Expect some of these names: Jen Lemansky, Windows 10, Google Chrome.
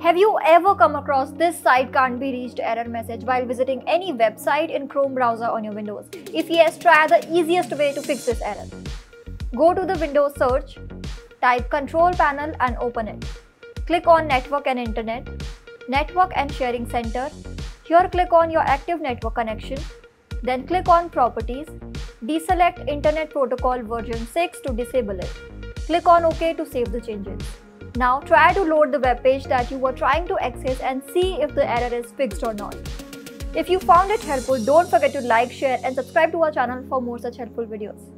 Have you ever come across this "site can't be reached" error message while visiting any website in Chrome browser on your Windows? If yes, try the easiest way to fix this error. Go to the Windows search, type Control Panel and open it. Click on Network and Internet, Network and Sharing Center. Here click on your active network connection. Then click on Properties. Deselect Internet Protocol version 6 to disable it. Click on OK to save the changes. Now try to load the web page that you were trying to access and see if the error is fixed or not. If you found it helpful, don't forget to like, share and subscribe to our channel for more such helpful videos.